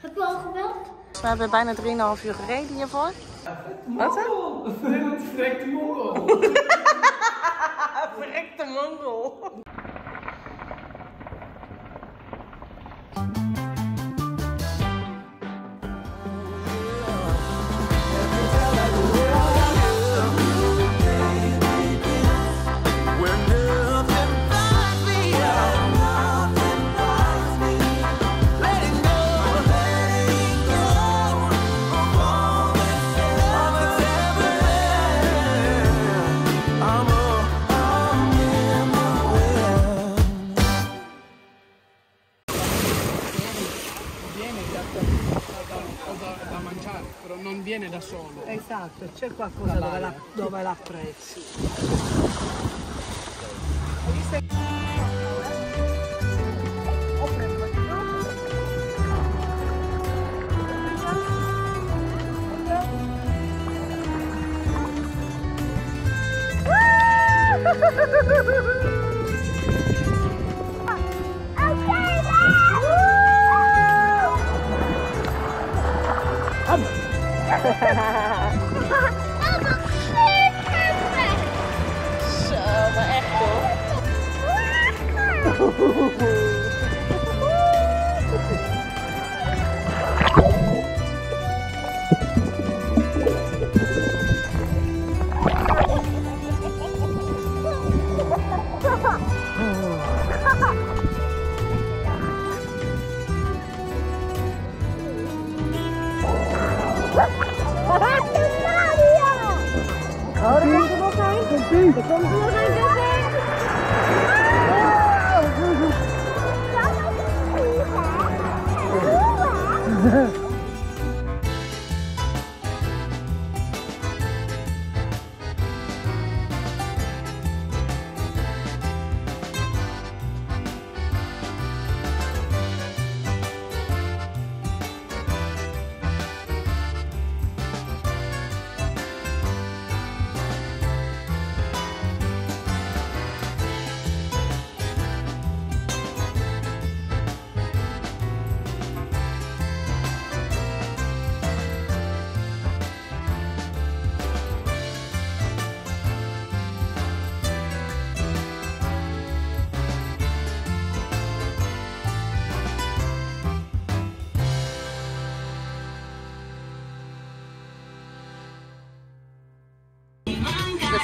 Heb je al gebeld? We hebben bijna 3,5 uur gereden hiervoor. Wat hè? Verrekte mongol. Verrekte mongol. Non viene da solo. Esatto, c'è qualcosa dove l'apprezzi.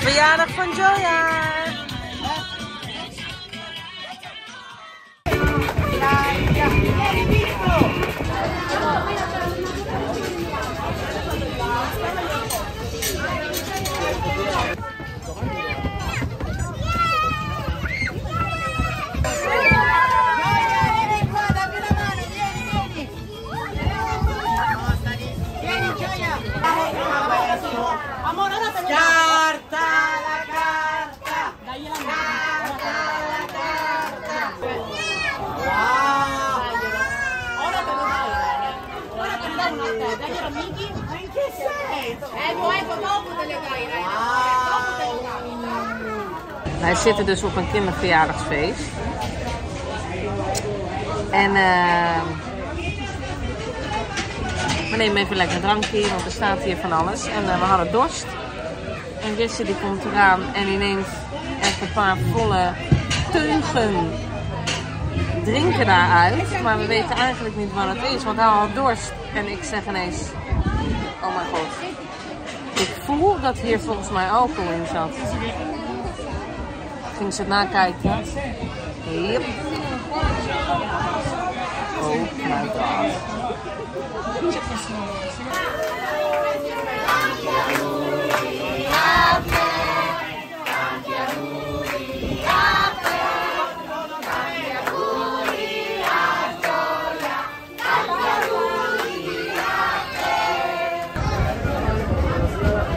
Verjaardag van Joya! Wij zitten dus op een kinderverjaardagsfeest. En we nemen even lekker drankje, want er staat hier van alles. En we hadden dorst. En Jesse die komt eraan en die neemt echt een paar volle teugen drinken daaruit. Maar we weten eigenlijk niet wat het is, want hij had dorst. En ik zeg ineens, oh mijn god. Ik voel dat hier volgens mij alcohol in zat. Ging ze nakijken. Yep. Oh my god.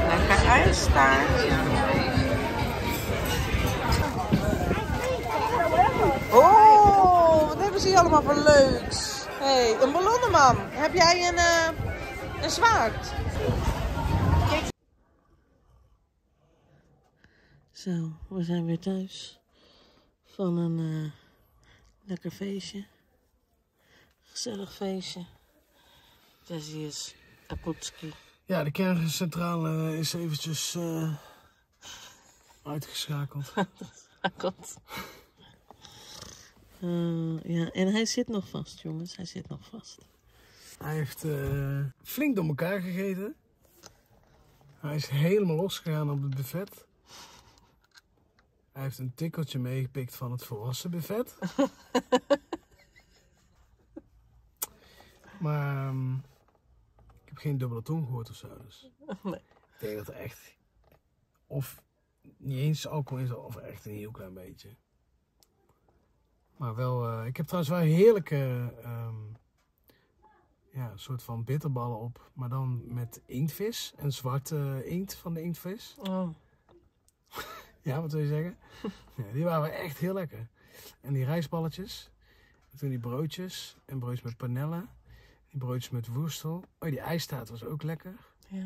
Lekker uitstaartje. Allemaal voor leuks. Hey, een ballonnenman. Heb jij een zwaard? Zo, we zijn weer thuis van een Lekker feestje. Gezellig feestje. Tessie is Apotski. Ja, de kerncentrale is eventjes uitgeschakeld. Uitgeschakeld. Ja, en hij zit nog vast, jongens. Hij zit nog vast. Hij heeft flink door elkaar gegeten. Hij is helemaal losgegaan op het buffet. Hij heeft een tikkeltje meegepikt van het volwassen buffet. Maar ik heb geen dubbele tong gehoord of zo. Dus. Nee. Ik denk dat er echt of niet eens alcohol is, of echt een heel klein beetje. Maar wel, ik heb trouwens wel heerlijke ja, soort van bitterballen op. Maar dan met inktvis en zwarte inkt van de inktvis. Oh. Ja, wat wil je zeggen? Ja, die waren echt heel lekker. En die rijstballetjes. En toen die broodjes. En broodjes met panellen. Die broodjes met woestel. Oh, die ijstaart was ook lekker. Ja.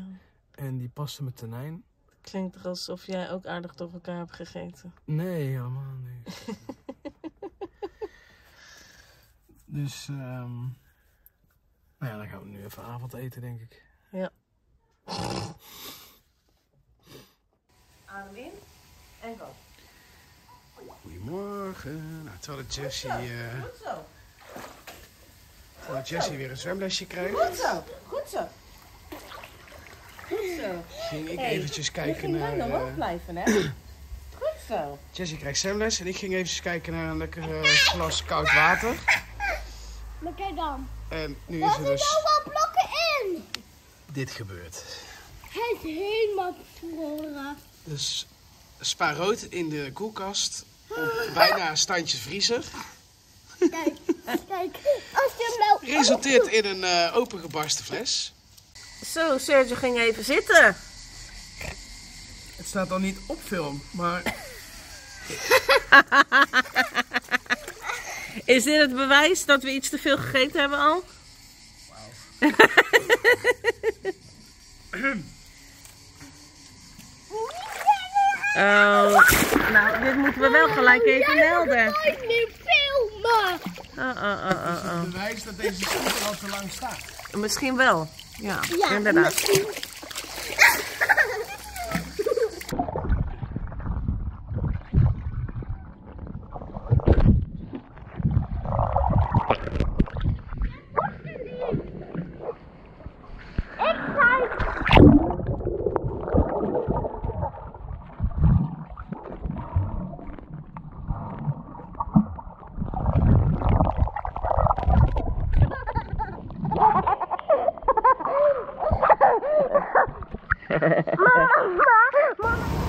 En die pasta met tonijn. Klinkt er alsof jij ook aardig door elkaar hebt gegeten. Nee, helemaal niet. Dus, nou ja, dan gaan we nu even avond eten, denk ik. Ja. Adem in en go. Goedemorgen. Nou, terwijl Jesse... Terwijl Jesse weer een zwemlesje krijgt. Goed zo, goed zo. Goed zo. Ging ik eventjes kijken naar... Je ging lang omhoog blijven, hè? Goed zo. Jesse krijgt zwemles en ik ging eventjes kijken naar een lekker glas koud water. Maar kijk dan. En nu is er dus... Er zoveel blokken in! Dit gebeurt. Het is helemaal bevroren. Dus spa rood in de koelkast. Op bijna standje vriezer. Kijk, kijk. Als je hem nou... Resulteert in een opengebarsten fles. Zo, Sergio ging even zitten. Het staat al niet op film, maar... Is dit het bewijs dat we iets te veel gegeten hebben al? Wauw. Oh. Nou, dit moeten we wel gelijk even melden. Ik kan het niet filmen. Het is het bewijs dat deze scooter al te lang staat. Misschien wel. Ja, ja inderdaad. Misschien.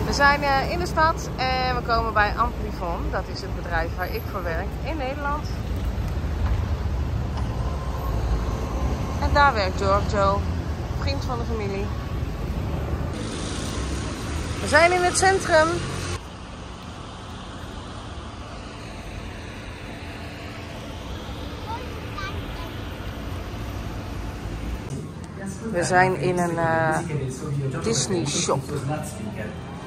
We zijn in de stad en we komen bij Amplifon. Dat is het bedrijf waar ik voor werk in Nederland. En daar werkt Giorgio, vriend van de familie. We zijn in het centrum. We zijn in een Disney shop.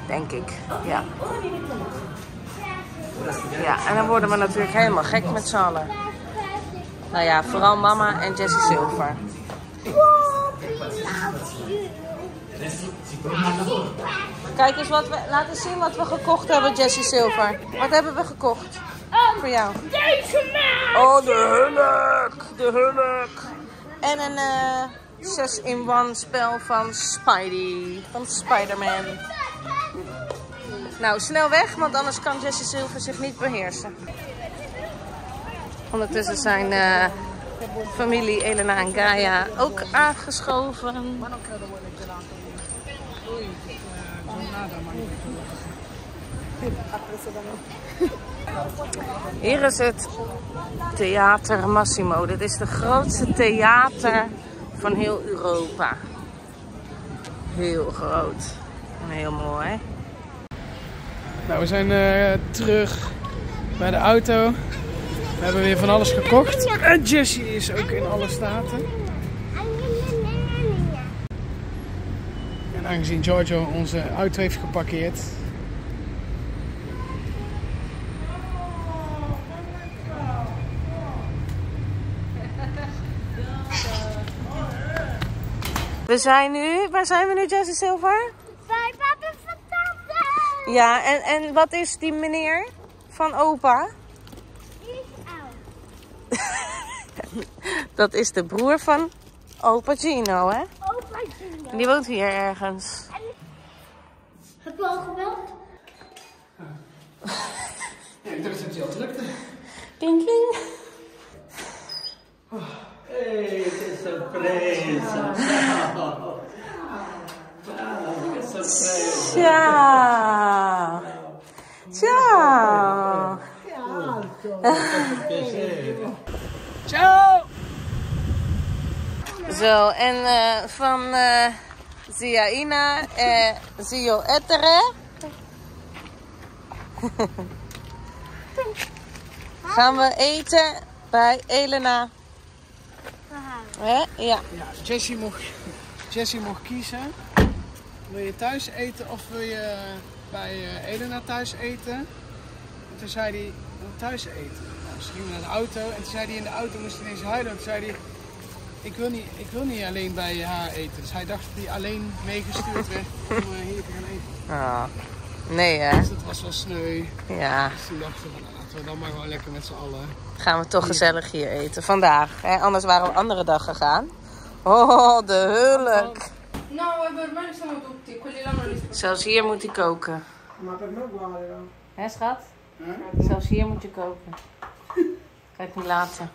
Denk ik, ja. Ja, en dan worden we natuurlijk helemaal gek met z'n allen. Nou ja, vooral mama en Jesse Silver. Kijk eens wat we... Laat eens zien wat we gekocht hebben, Jesse Silver. Wat hebben we gekocht? Voor jou. Oh, de hulk! De hulk! En een 6-in-1 spel van Spidey. Van Spider-Man. Nou, snel weg, want anders kan Jesse Silver zich niet beheersen. Ondertussen zijn familie Elena en Gaia ook aangeschoven. Hier is het Theater Massimo. Dit is de grootste theater van heel Europa. Heel groot. En heel mooi, hè? Nou, we zijn terug bij de auto. We hebben weer van alles gekocht. En Jesse is ook in alle staten. En aangezien Giorgio onze auto heeft geparkeerd, We zijn nu, waar zijn we nu, Jesse Silver? Bij papa van tante. Ja, en wat is die meneer van opa? Die is oud. Dat is de broer van opa Gino, hè? Opa Gino. Die woont hier ergens. En... heb je al gebeld? Ja, ik dacht dat hij al drukte. Kling, kling. Hey, che sorpresa! Ciao! Ciao, che sorpresa! Ciao! Ciao! Che alto! Piacere! Ciao! Zo, en van zia Ina en zio Ettore. Gaan we eten bij Elena. Ja. Ja, Jesse mocht kiezen. Wil je thuis eten of wil je bij Elena thuis eten? En toen zei hij, thuis eten. Nou, ze gingen naar de auto en toen zei hij in de auto, moest hij ineens huilen. Toen zei hij, ik wil niet alleen bij haar eten. Dus hij dacht dat hij alleen meegestuurd werd om hier te gaan eten. Oh. Nee, hè? Dus dat was wel sneu. Ja. Dus toen dachten we, laten we dan maar gewoon lekker met z'n allen. Gaan we toch gezellig hier eten vandaag. Hè? Anders waren we andere dag gegaan. Oh, de huwelijk. Zelfs hier moet hij koken. Hè, schat? Huh? Zelfs hier moet je koken. Kijk, niet laten.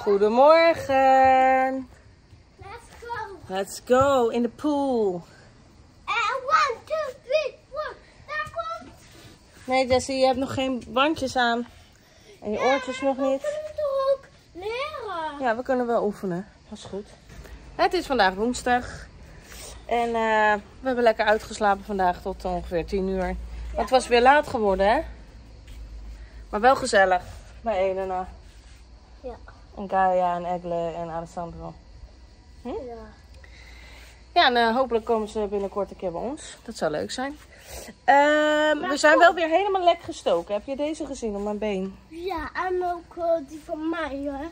Goedemorgen. Let's go. Let's go in de pool. En 1, 2, 3, 1. Daar komt. Nee, Jesse, je hebt nog geen bandjes aan. En je oortjes nog niet. We kunnen toch ook leren? Ja, we kunnen wel oefenen. Dat is goed. Het is vandaag woensdag. En we hebben lekker uitgeslapen vandaag tot ongeveer 10 uur. Ja. Maar het was weer laat geworden, hè? Maar wel gezellig bij Elena. Ja. En Gaia en Egle en Alessandro. Hm? Ja. Ja, en hopelijk komen ze binnenkort een keer bij ons. Dat zou leuk zijn. We zijn wel weer helemaal lek gestoken. Heb je deze gezien op mijn been? Ja, en ook die van mij, hè?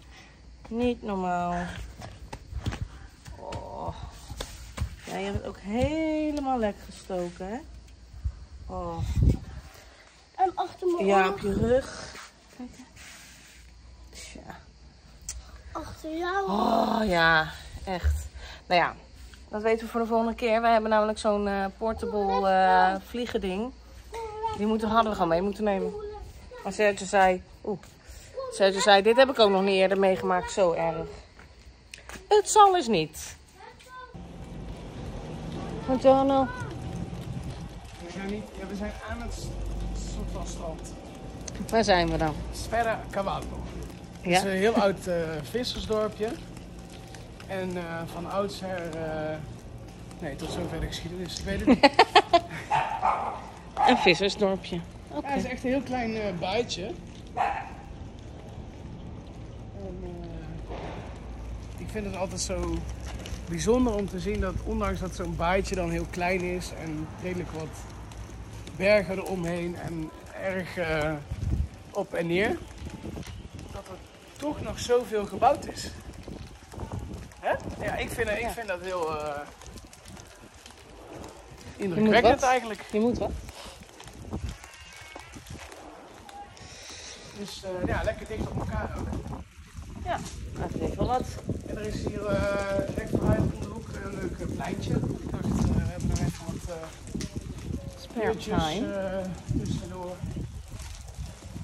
Niet normaal. Oh. Ja, je bent ook helemaal lek gestoken, hè? Oh. En achter mijn oor. Ja, op je rug. Kijk. Tja. Achter jou. Oh ja, echt. Nou ja, dat weten we voor de volgende keer. Wij hebben namelijk zo'n portable vliegending. Die hadden we gewoon mee moeten nemen. Maar Sergio zei, dit heb ik ook nog niet eerder meegemaakt. Zo erg. Het zal eens niet. Mondello. We zijn aan het soort van strand. Waar zijn we dan? Sferracavallo. Ja. Het is een heel oud vissersdorpje. En van oudsher... nee, tot zover de geschiedenis, ik weet het niet. Een vissersdorpje. Okay. Ja, het is echt een heel klein buitje. En, ik vind het altijd zo bijzonder om te zien dat ondanks dat zo'n buitje dan heel klein is... en redelijk wat bergen eromheen en erg op en neer... toch nog zoveel gebouwd is. Hè? Ja, ik vind dat heel indrukwekkend eigenlijk. Je moet wat. Dus ja, lekker dicht op elkaar ook. Ja, dat heeft wel wat. En er is hier rechteruit om de hoek een leuk pleintje. Ik dacht, we hebben nog even wat speeltjes tussendoor.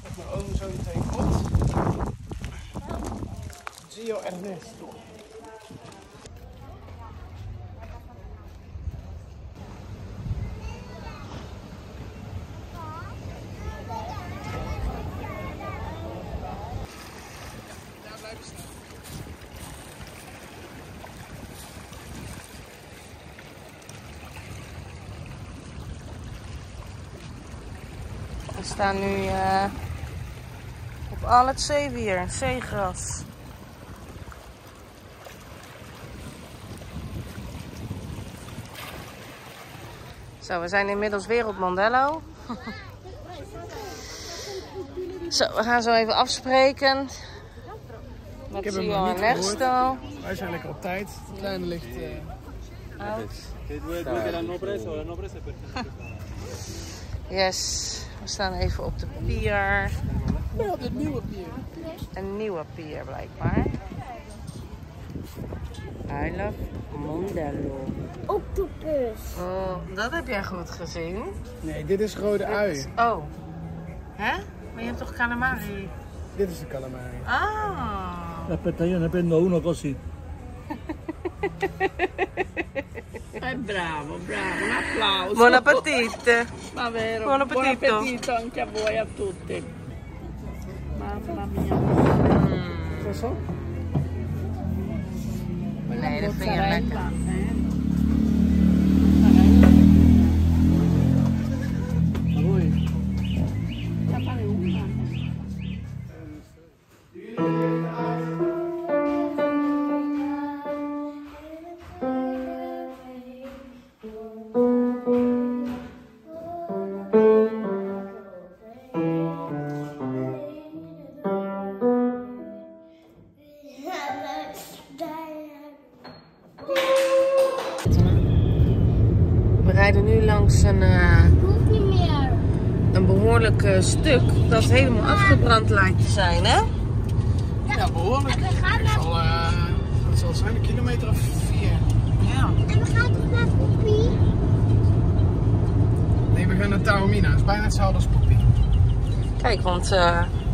Dat mijn oom zo meteen komt. Gio en Nestor. We staan nu op al het zeewier, zeegras. Zo, we zijn inmiddels weer op Mondello. Zo, we gaan zo even afspreken. Met Gio en Ernesto. Wij zijn lekker op tijd. Het kleine ligt uit. Yes. We staan even op de pier. Ja, op de nieuwe pier. Een nieuwe pier blijkbaar. I love Mondello. Octopus. Oh, dat heb jij goed gezien. Nee, dit is rode ui. Oh. Hè? Maar je hebt toch calamari? Dit is de calamari. Ah. La petaglione prendo uno così. Bravo, bravo, un applauso. Buon appetito. Ma vero, buon appetito anche a voi, a tutti. Mamma mia. Cosa? Nee, dat vind je lekker. Een behoorlijk stuk dat helemaal afgebrand lijkt te zijn, hè? Ja, behoorlijk. Dat zal zijn, een kilometer of 4. Ja. En we gaan toch naar Poppy? Nee, we gaan naar Taormina. Dat is bijna hetzelfde als Poppy. Kijk, want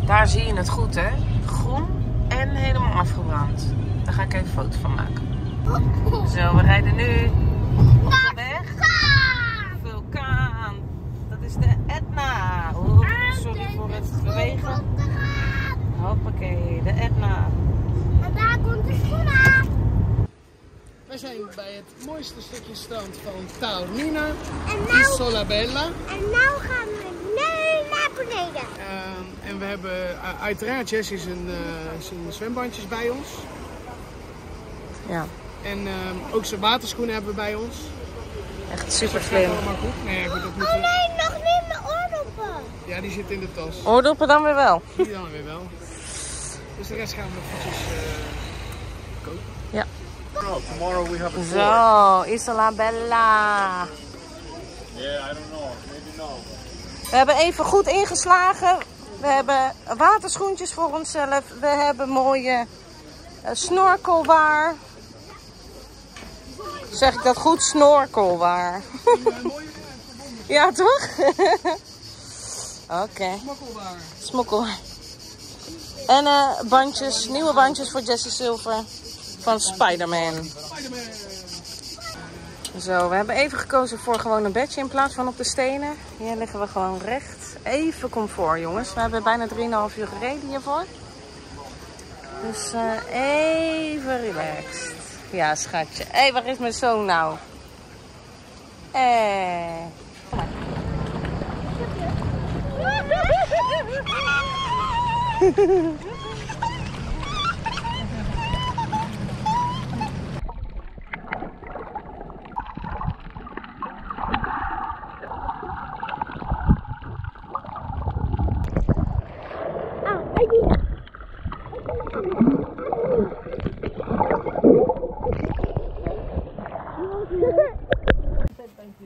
daar zie je het goed, hè? Groen en helemaal afgebrand. Daar ga ik even een foto van maken. Zo, we rijden nu op de weg. Dat is de Etna. Oh, sorry voor het bewegen. Hoppakee, de Etna. En daar komt de schoen aan. We zijn bij het mooiste stukje strand van Taormina, Isola Bella. En nou gaan we nu naar beneden. En we hebben uiteraard Jesse zijn zwembandjes bij ons. Ja. En ook zijn waterschoenen hebben we bij ons. Echt super slim. Nee, nog niet mijn oordoppen. Ja, die zit in de tas. Oordoppen dan weer wel. Die dan weer wel. Dus de rest gaan we nog eventjes kopen. Ja. Tomorrow we have a zo, Isola Bella. Yeah, I don't know. Maybe no. We hebben even goed ingeslagen. We hebben waterschoentjes voor onszelf. We hebben mooie snorkelwaar. Zeg ik dat goed? Snorkelwaar. Ja, toch? Oké. Smokkelwaar. Smokkelwaar. En bandjes, nieuwe bandjes voor Jesse Silver van Spider-Man. Zo, we hebben even gekozen voor gewoon een bedje in plaats van op de stenen. Hier liggen we gewoon recht. Even comfort, jongens. We hebben bijna 3,5 uur gereden hiervoor. Dus even relaxed. Ja, schatje. Hé, waar is mijn zoon nou?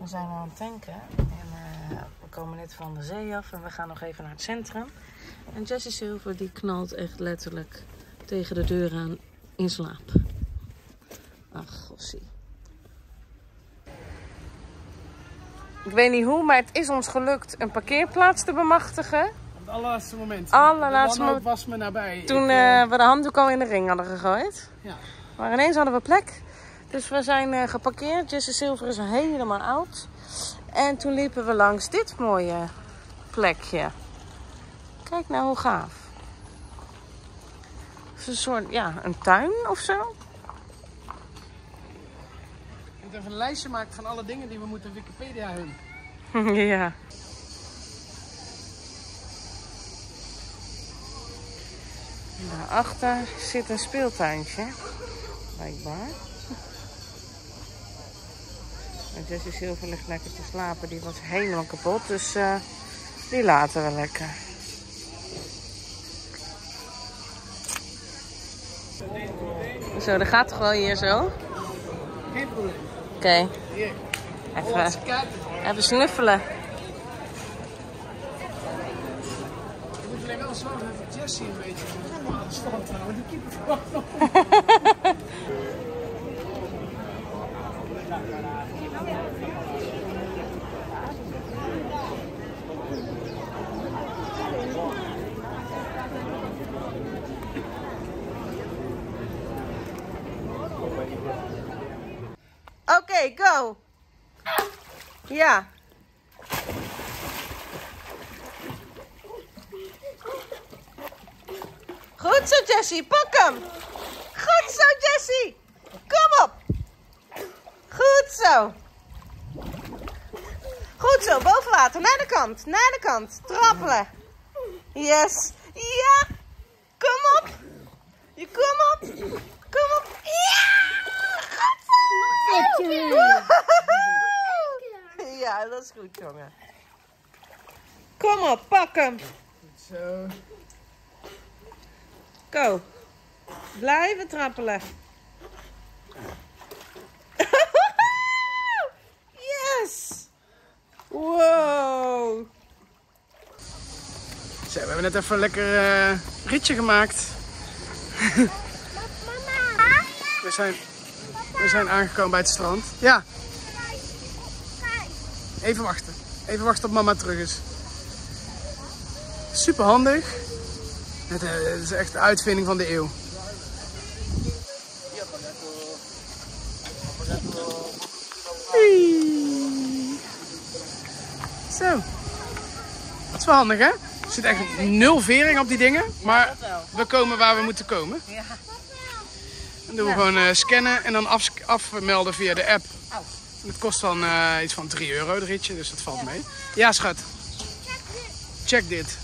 We zijn aan het tanken en we komen net van de zee af en we gaan nog even naar het centrum. En Jesse Silver die knalt echt letterlijk tegen de deur aan in slaap. Ach, gossie. Ik weet niet hoe, maar het is ons gelukt een parkeerplaats te bemachtigen. Op het allerlaatste moment. Allerlaatste moment was me nabij. Toen we de handdoek al in de ring hadden gegooid. Ja. Maar ineens hadden we plek. Dus we zijn geparkeerd. Jesse Silver is helemaal oud. En toen liepen we langs dit mooie plekje. Kijk nou hoe gaaf. Het is een soort, ja, een tuin of zo. Ik heb even een lijstje gemaakt van alle dingen die we moeten Wikipedia hebben. Ja. Daarachter zit een speeltuintje. Blijkbaar. En Jesse Silver ligt lekker te slapen. Die was helemaal kapot. Dus die laten we lekker. Zo, dat gaat toch wel hier zo? Geen probleem. Oké. Even snuffelen. Ik moet alleen wel zorgen dat Jesse een beetje aan de stand houdt. Want die keeper verwacht nog. Oké, go! Ja. Goed zo, Jesse. Pak hem. Goed zo, Jesse. Kom op. Goed zo. Goed zo, boven water. Naar de kant. Naar de kant. Trappelen. Yes. Ja. Kom op. Je kom op. Kom op. Ja. Goed zo. Ja, dat is goed, jongen. Kom op, pak hem. Goed zo. Go. Blijven trappelen. Yes! Wow! Zo, we hebben net even een lekker ritje gemaakt. Mama! We zijn aangekomen bij het strand. Ja! Even wachten. Even wachten tot mama terug is. Super handig. Het is echt de uitvinding van de eeuw. Zo. Dat is wel handig, hè? Er zit echt nul vering op die dingen. Maar we komen waar we moeten komen. Dan doen we gewoon scannen en dan afmelden via de app. Het kost dan iets van €3, de ritje, dus dat valt mee. Ja, schat. Check dit.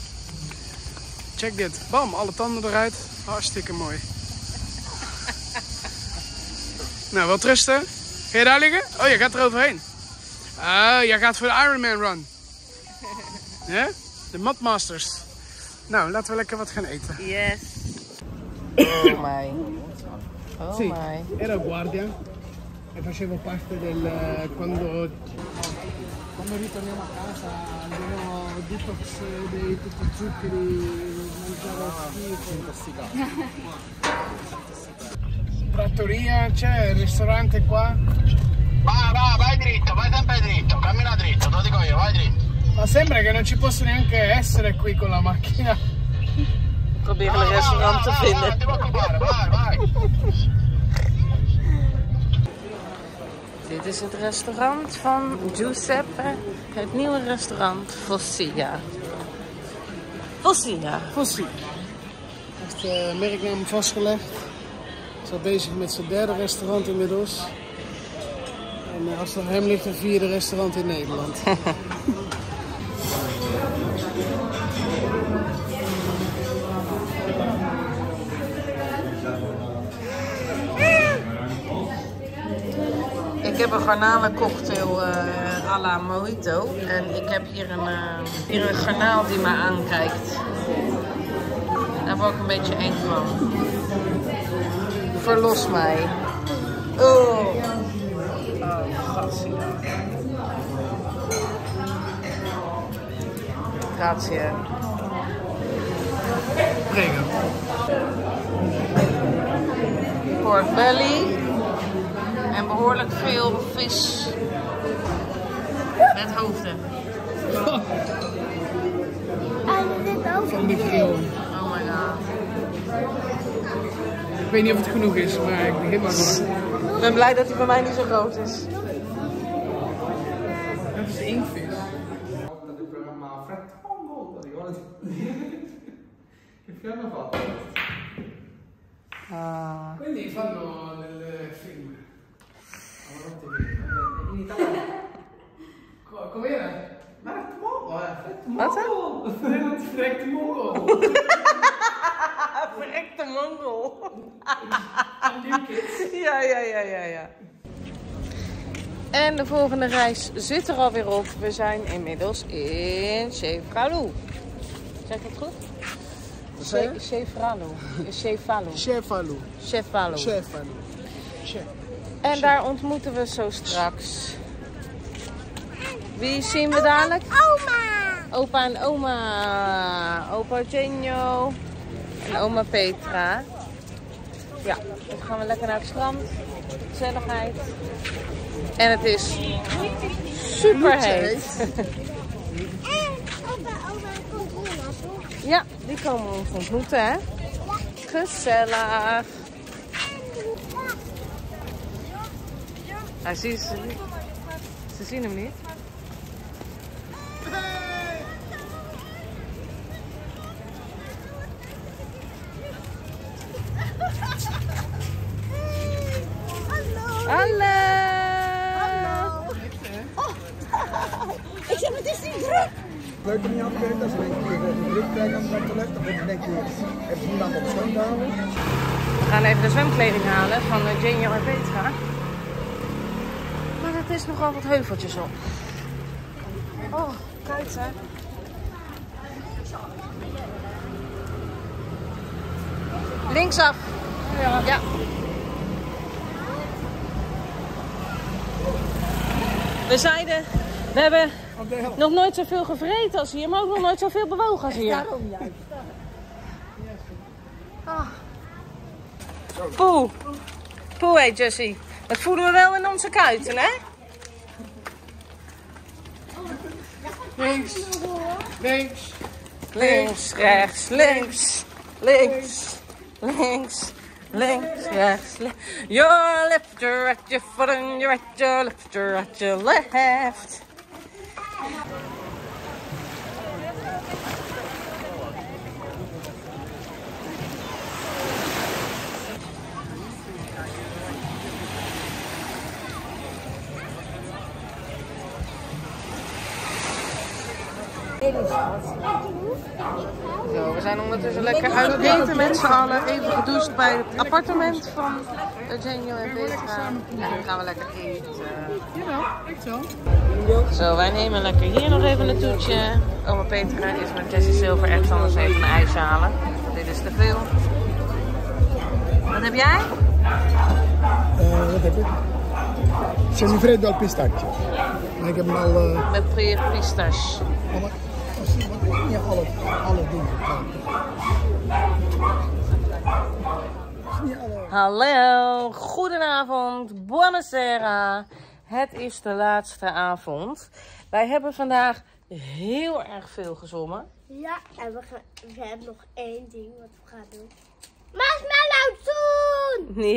Check dit. Bam, alle tanden eruit. Hartstikke mooi. Nou, wel trusten. Ga je daar liggen? Oh, jij gaat er overheen. Ah, jij gaat voor de Ironman run. Hè? De Mudmasters. Nou, laten we lekker wat gaan eten. Yes. Oh my. Oh my. Era guardia. E facevo parte del quando ritorniamo a casa andiamo detox dei tutti i zuccheri, mangiare schifo, intossicato. Trattoria, c'è il ristorante qua. Va, vai dritto, vai sempre dritto, cammina dritto, te lo dico io, vai dritto. Ma sembra che non ci possa neanche essere qui con la macchina. Probeer il ristorante te vinden. Vai. Dit is het restaurant van Giuseppe, het nieuwe restaurant Fossiga. Fossiga. Fossiga. Heeft de merknaam vastgelegd. Is al bezig met zijn derde restaurant inmiddels. En als het aan hem ligt, een vierde restaurant in Nederland. Ik heb een garnalencocktail à la mojito en ik heb hier een garnaal die me aankijkt. Daar word ik een beetje eng van. Verlos mij. Oh, oh, gassie. grazie. Prego. Pork belly en behoorlijk veel vis met hoofden. Oh. Van de grill. Oh my god. Ik weet niet of het genoeg is, maar ik begin maar door. Ik ben blij dat hij bij mij niet zo groot is. Dat is één vis. Quelli fanno nel film. In Italia. Com'era? Frekte mongol. Frekte mongol. Frekte mongol. Ja. En de volgende reis zit er alweer op. We zijn inmiddels in Cefalù. Zeg ik het goed? Cefalù. En daar ontmoeten we zo straks. Wie zien we dadelijk? Opa en oma. Opa Eugenio. En oma Petra. Ja, dan gaan we lekker naar het strand. Gezelligheid. En het is super heet. En opa komt oma, toch? Ja, die komen ons ontmoeten, hè? Gezellig. Hij ziet ze niet. Ze zien hem niet. Hallo! Oh. Ik zeg, het is niet druk! Leuk om je aan te kijken, als we een druk krijgen om het te leggen, dan denk je, heb je niemand op zwem halen? We gaan even de zwemkleding halen van Gianfranco en Petra. Maar dat is nogal wat heuveltjes op. Oh, kijk hè. Linksaf. Ja. Ja. We zeiden, we hebben nog nooit zoveel gevreten als hier, maar ook nog nooit zoveel bewogen als hier. Daarom juist. Ah. Poeh. Poeh hé Jesse. Dat voelen we wel in onze kuiten, hè? Links, rechts, links. Your left, your right, your foot and your right, your left, your right, your left. Zo, we zijn ondertussen lekker uit eten met z'n allen. Even gedoucht bij het appartement van Eugenio en Petra. En dan gaan we lekker eten. Jawel, echt wel. Zo, wij nemen lekker hier nog even een toetje. Oma Petra is met Jesse Silver ergens anders even een ijs halen. Dit is te veel. Wat heb jij? Wat heb ik? Semifreddo al pistacchio. Ik heb hem al... Met pistache. Ja, alle doen. Hallo, goedenavond, buonasera. Het is de laatste avond. Wij hebben vandaag heel erg veel gezongen. Ja, en we hebben nog één ding wat we gaan doen. Marshmallow doen!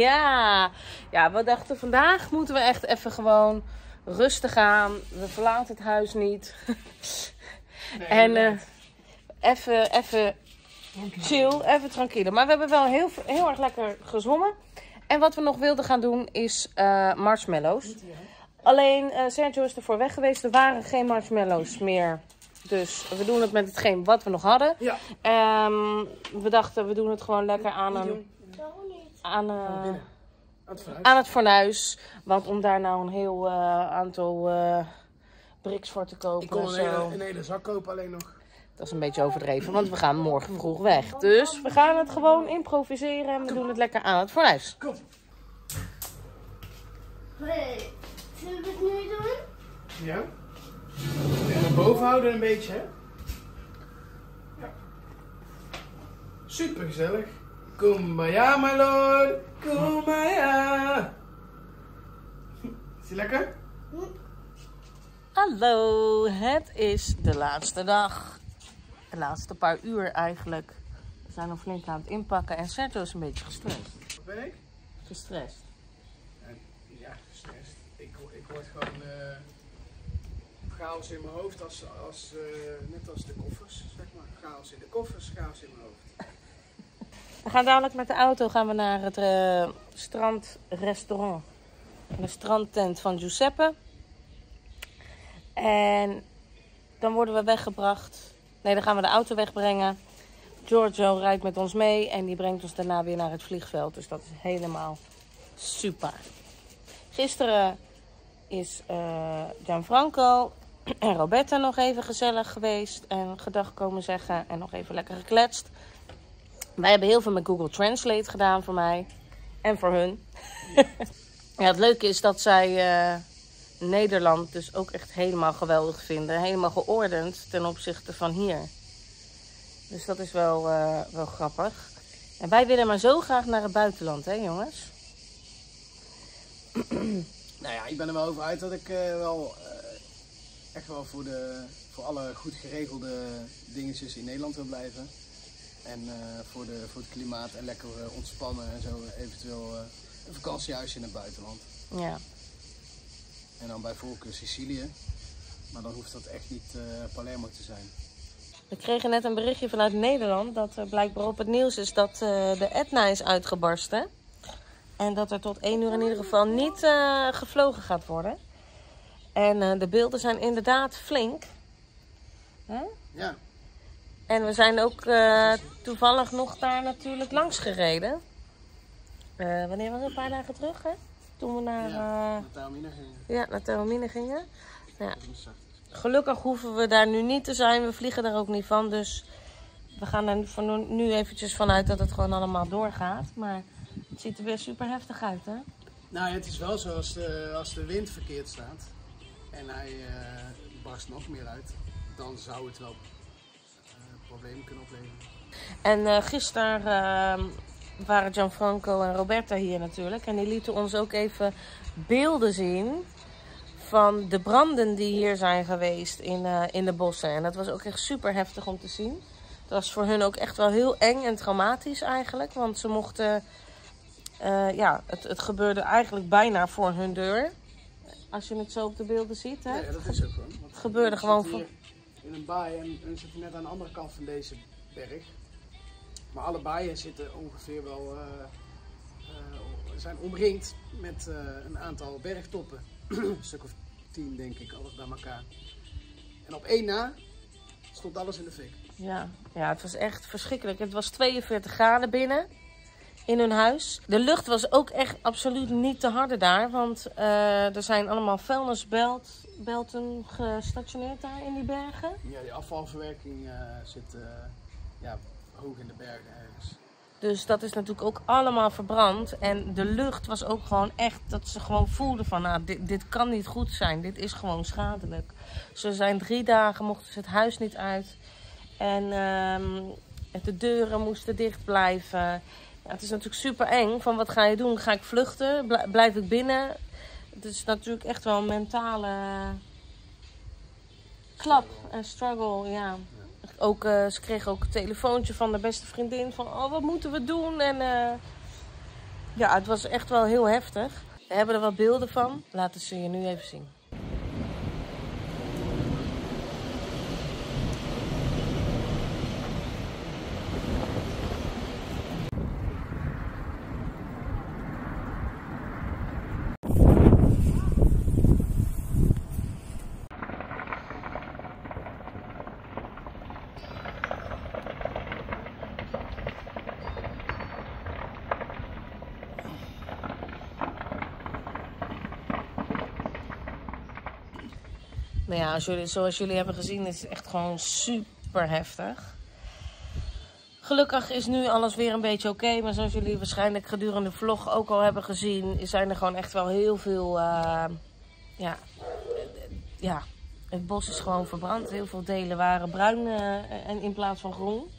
Ja, we dachten vandaag moeten we echt even gewoon rustig aan. We verlaten het huis niet. Nee, en even chill, even tranquille. Maar we hebben wel heel erg lekker gezongen. En wat we nog wilden gaan doen is marshmallows. Alleen Sergio is ervoor weg geweest. Er waren geen marshmallows meer. Dus we doen het met hetgeen wat we nog hadden. Ja. We dachten we doen het gewoon lekker aan een... Aan het fornuis. Want om daar nou een heel aantal... bricks voor te kopen. Ik kon een hele zak kopen alleen nog. Dat is een beetje overdreven, want we gaan morgen vroeg weg. Dus we gaan het gewoon improviseren en we doen het lekker aan het fornuis. Kom. Hey, zullen we het nu doen? Ja. En boven houden een beetje, hè? Super gezellig. Kumbaya, my lord. Kumbaya. Is die lekker? Hallo, het is de laatste dag. De laatste paar uur eigenlijk. We zijn nog flink aan het inpakken en Sergio is een beetje gestrest. Wat ben ik? Gestrest. Ja, gestrest. Ik word gewoon chaos in mijn hoofd, net als de koffers, zeg maar. Chaos in de koffers, chaos in mijn hoofd. We gaan dadelijk met de auto naar het strandrestaurant. De strandtent van Giuseppe. En dan worden we weggebracht. Nee, dan gaan we de auto wegbrengen. Giorgio rijdt met ons mee en die brengt ons daarna weer naar het vliegveld. Dus dat is helemaal super. Gisteren is Gianfranco en Roberta nog even gezellig geweest. En gedag komen zeggen en nog even lekker gekletst. Wij hebben heel veel met Google Translate gedaan voor mij. En voor hun. Ja. Ja, het leuke is dat zij Nederland dus ook echt helemaal geweldig vinden. Helemaal geordend ten opzichte van hier. Dus dat is wel grappig. En wij willen maar zo graag naar het buitenland, hè jongens? Nou ja, ik ben er wel over uit dat ik echt wel voor alle goed geregelde dingetjes in Nederland wil blijven. En voor het klimaat en lekker ontspannen en zo eventueel een vakantiehuisje in het buitenland. Ja. En dan bij voorkeur Sicilië. Maar dan hoeft dat echt niet Palermo te zijn. We kregen net een berichtje vanuit Nederland dat blijkbaar op het nieuws is dat de Etna is uitgebarsten. En dat er tot 1 uur in ieder geval niet gevlogen gaat worden. En de beelden zijn inderdaad flink. Huh? Ja. En we zijn ook toevallig nog daar natuurlijk langs gereden. Wanneer was het? Een paar dagen terug, hè? Toen we naar Taormina gingen. Ja, naar Taormina gingen. Ja. Gelukkig hoeven we daar nu niet te zijn. We vliegen er ook niet van. Dus we gaan er van nu eventjes vanuit dat het gewoon allemaal doorgaat. Maar het ziet er weer super heftig uit, hè? Nou ja, het is wel zo als de wind verkeerd staat en hij barst nog meer uit, dan zou het wel problemen kunnen opleveren. En gisteren waren Gianfranco en Roberta hier natuurlijk. En die lieten ons ook even beelden zien van de branden die hier zijn geweest in de bossen. En dat was ook echt super heftig om te zien. Dat was voor hun ook echt wel heel eng en traumatisch eigenlijk. Want ze mochten... het gebeurde eigenlijk bijna voor hun deur. Als je het zo op de beelden ziet, hè? Ja, dat is ook gewoon. Het gebeurde gewoon voor... in een baai en we zitten net aan de andere kant van deze berg. Maar alle baaien zitten ongeveer wel... zijn omringd met een aantal bergtoppen. Een stuk of 10 denk ik, alles bij elkaar. En op één na stond alles in de fik. Ja. Ja, het was echt verschrikkelijk. Het was 42 graden binnen in hun huis. De lucht was ook echt absoluut niet te harde daar. Want er zijn allemaal vuilnisbelten gestationeerd daar in die bergen. Ja, die afvalverwerking zit hoog in de bergen ergens. Dus dat is natuurlijk ook allemaal verbrand. En de lucht was ook gewoon echt dat ze gewoon voelden van nou, dit kan niet goed zijn. Dit is gewoon schadelijk. Ze zijn 3 dagen, mochten ze het huis niet uit. En de deuren moesten dicht blijven. Ja, het is natuurlijk super eng. Van wat ga je doen? Ga ik vluchten? Blijf ik binnen? Het is natuurlijk echt wel een mentale klap en struggle. Ja. Ook, ze kregen ook een telefoontje van de beste vriendin. Van wat moeten we doen? En het was echt wel heel heftig. We hebben er wat beelden van. Laten ze je nu even zien. Nou ja, zoals jullie hebben gezien is het echt gewoon super heftig. Gelukkig is nu alles weer een beetje oké. Maar zoals jullie waarschijnlijk gedurende de vlog ook al hebben gezien... zijn er gewoon echt wel heel veel... het bos is gewoon verbrand. Heel veel delen waren bruin en in plaats van groen.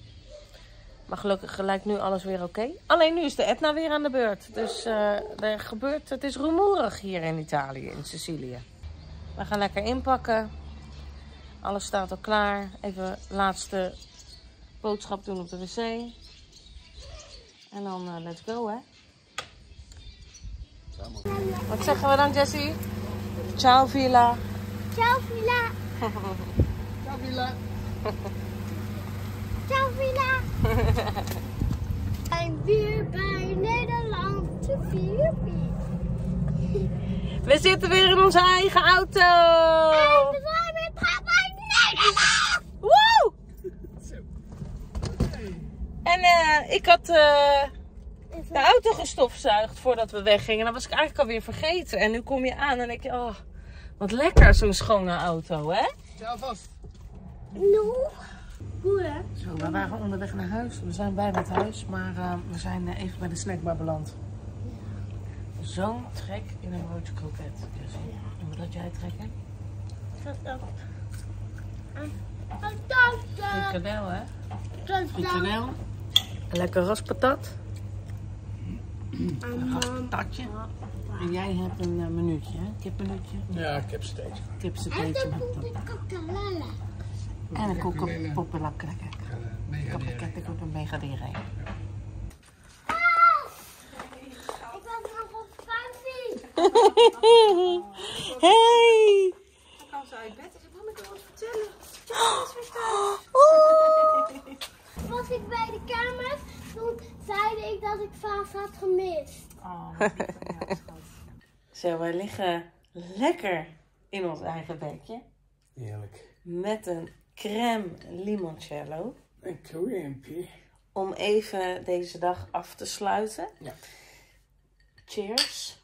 Maar gelukkig lijkt nu alles weer oké. Alleen nu is de Etna weer aan de beurt. Dus er gebeurt, het is rumoerig hier in Italië, in Sicilië. We gaan lekker inpakken. Alles staat al klaar. Even laatste boodschap doen op de wc. En dan let's go, hè. Wat zeggen we dan, Jesse? Ciao, Villa. Ciao, Villa. Ciao, Villa. Ciao, Villa. We zijn weer bij Nederland. We zitten weer in onze eigen auto. En we zijn weer bij Nederland. Woe! En ik had de auto gestofzuigd voordat we weggingen. Dat was ik eigenlijk alweer vergeten. En nu kom je aan en denk je, oh, wat lekker zo'n schone auto, hè? Ja, vast. No. Goed, hè? Zo, we waren onderweg naar huis. We zijn bijna het huis, maar we zijn even bij de snackbar beland. Ja. Zo'n trek in een broodje kroket. Dus, ja. Moet dat jij trekken? Dat ook. Frikandel, hè? Frikandel. Een lekker raspatat. Een raspatatje. En jij hebt een minuutje, hè? Kipminuutje. Ja, kipsteetje. Kipsteetje. En een koekje. En een koekje. Ik heb een mega dieren. Ik wil nog op de. Hey! Ik kwam zo uit bed en ik wil me wat vertellen. Was ik bij de kamer, toen zeide ik dat ik vaas had gemist. Oh, wat lief. Zo, wij liggen lekker in ons eigen bedje. Heerlijk. Met een crème limoncello. Een crème. Om even deze dag af te sluiten. Ja. Cheers.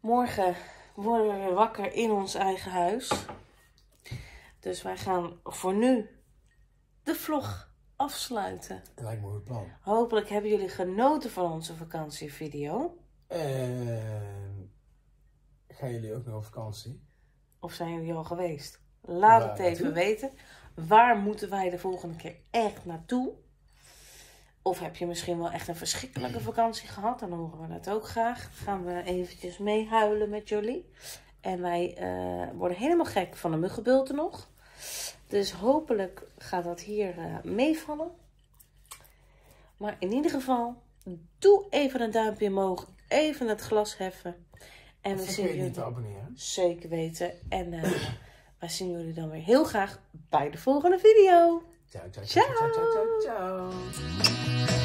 Morgen worden we weer wakker in ons eigen huis. Dus wij gaan voor nu de vlog afsluiten. Dat lijkt me een goed plan. Hopelijk hebben jullie genoten van onze vakantievideo. Gaan jullie ook nog op vakantie? Of zijn jullie al geweest? Laat het even weten. Waar moeten wij de volgende keer echt naartoe? Of heb je misschien wel echt een verschrikkelijke vakantie gehad? Dan horen we dat ook graag. Gaan we eventjes meehuilen met jullie. En wij worden helemaal gek van de muggenbulten nog. Dus hopelijk gaat dat hier meevallen. Maar in ieder geval, doe even een duimpje omhoog. Even het glas heffen. En we zien jullie te abonneren. Zeker weten. En wij zien jullie dan weer heel graag bij de volgende video. Ciao, ciao, ciao, ciao, ciao, ciao, ciao.